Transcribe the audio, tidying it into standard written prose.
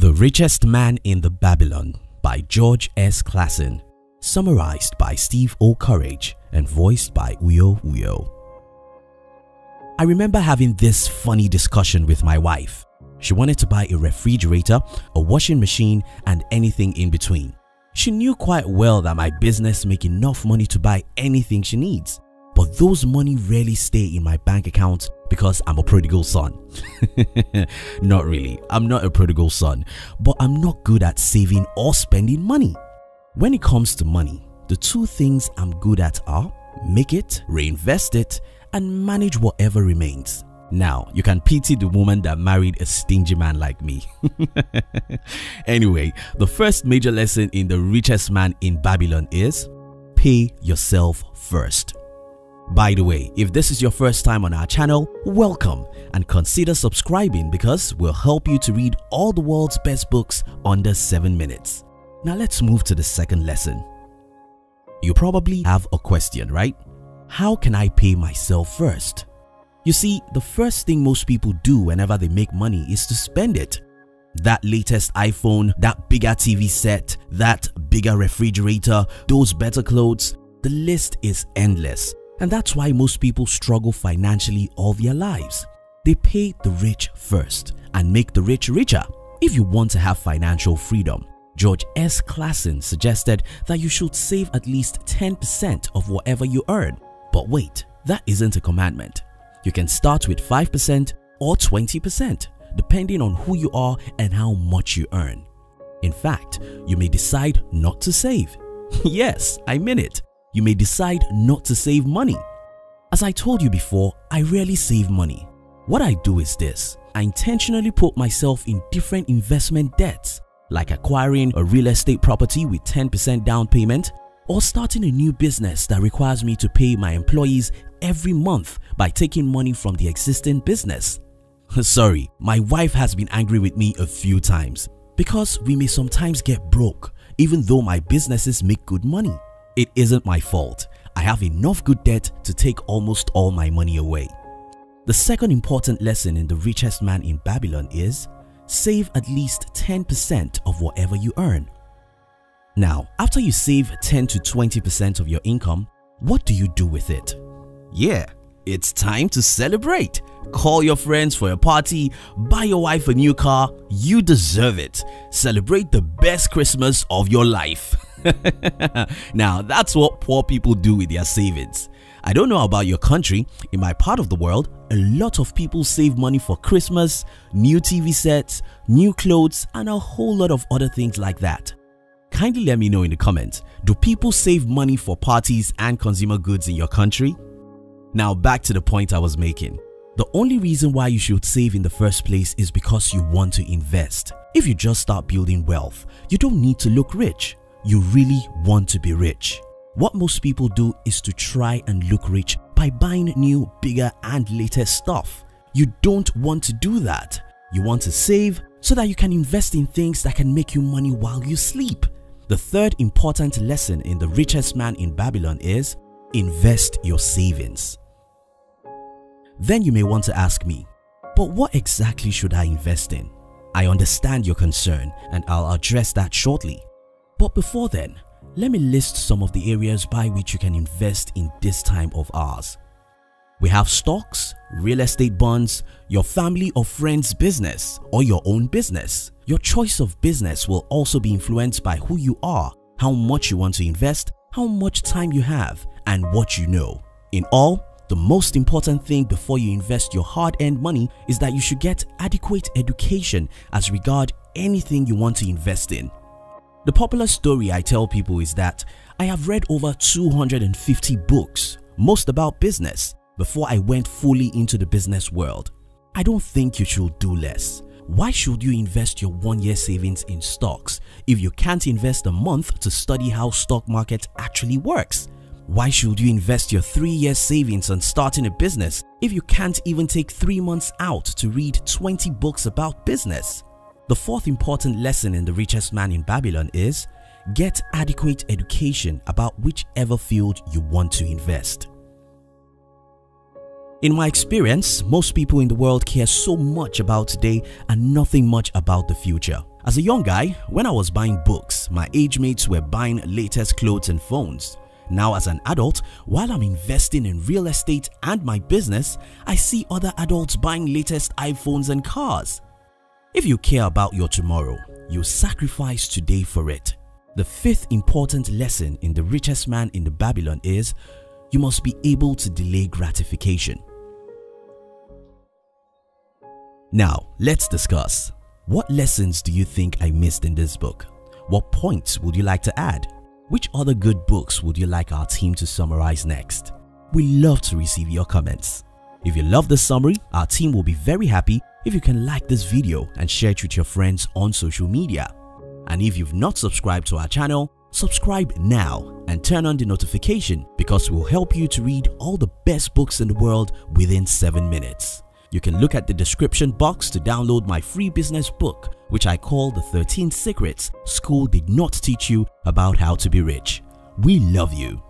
The Richest Man in Babylon by George S. Clason, summarized by Steve O'Courage and voiced by Uyo Uyo. I remember having this funny discussion with my wife. She wanted to buy a refrigerator, a washing machine, and anything in between. She knew quite well that my business makes enough money to buy anything she needs, but those money rarely stay in my bank account because I'm a prodigal son. Not really, I'm not a prodigal son, but I'm not good at saving or spending money. When it comes to money, the two things I'm good at are make it, reinvest it, and manage whatever remains. Now, you can pity the woman that married a stingy man like me. Anyway, the first major lesson in The Richest Man in Babylon is pay yourself first. By the way, if this is your first time on our channel, welcome and consider subscribing because we'll help you to read all the world's best books under 7 minutes. Now let's move to the second lesson. You probably have a question, right? How can I pay myself first? You see, the first thing most people do whenever they make money is to spend it. That latest iPhone, that bigger TV set, that bigger refrigerator, those better clothes, the list is endless. And that's why most people struggle financially all their lives. They pay the rich first and make the rich richer. If you want to have financial freedom, George S. Clason suggested that you should save at least 10% of whatever you earn. But wait, that isn't a commandment. You can start with 5% or 20%, depending on who you are and how much you earn. In fact, you may decide not to save. Yes, I mean it. You may decide not to save money. As I told you before, I rarely save money. What I do is this. I intentionally put myself in different investment debts, like acquiring a real estate property with 10% down payment, or starting a new business that requires me to pay my employees every month by taking money from the existing business. Sorry, my wife has been angry with me a few times because we may sometimes get broke even though my businesses make good money. It isn't my fault. I have enough good debt to take almost all my money away. The second important lesson in The Richest Man in Babylon is save at least 10% of whatever you earn. Now, after you save 10 to 20% of your income, what do you do with it? Yeah, it's time to celebrate. Call your friends for a party, buy your wife a new car. You deserve it. Celebrate the best Christmas of your life. Now, that's what poor people do with their savings. I don't know about your country. In my part of the world, a lot of people save money for Christmas, new TV sets, new clothes, and a whole lot of other things like that. Kindly let me know in the comments, do people save money for parties and consumer goods in your country? Now back to the point I was making. The only reason why you should save in the first place is because you want to invest. If you just start building wealth, you don't need to look rich. You really want to be rich. What most people do is to try and look rich by buying new, bigger and latest stuff. You don't want to do that. You want to save so that you can invest in things that can make you money while you sleep. The third important lesson in The Richest Man in Babylon is invest your savings. Then you may want to ask me, but what exactly should I invest in? I understand your concern and I'll address that shortly. But before then, let me list some of the areas by which you can invest in this time of ours. We have stocks, real estate bonds, your family or friend's business, or your own business. Your choice of business will also be influenced by who you are, how much you want to invest, how much time you have, and what you know. In all, the most important thing before you invest your hard-earned money is that you should get adequate education as regards anything you want to invest in. The popular story I tell people is that I have read over 250 books, most about business, before I went fully into the business world. I don't think you should do less. Why should you invest your one-year savings in stocks if you can't invest a month to study how stock market actually works? Why should you invest your 3-year savings on starting a business if you can't even take 3 months out to read 20 books about business? The fourth important lesson in The Richest Man in Babylon is get adequate education about whichever field you want to invest. In my experience, most people in the world care so much about today and nothing much about the future. As a young guy, when I was buying books, my age mates were buying latest clothes and phones. Now as an adult, while I'm investing in real estate and my business, I see other adults buying latest iPhones and cars. If you care about your tomorrow, you sacrifice today for it. The fifth important lesson in The Richest Man in Babylon is, you must be able to delay gratification. Now, let's discuss. What lessons do you think I missed in this book? What points would you like to add? Which other good books would you like our team to summarize next? We love to receive your comments. If you love this summary, our team will be very happy if you can like this video and share it with your friends on social media. And if you've not subscribed to our channel, subscribe now and turn on the notification, because we'll help you to read all the best books in the world within 7 minutes. You can look at the description box to download my free business book, which I call The 13 Secrets School Did Not Teach You About How to Be Rich. We love you.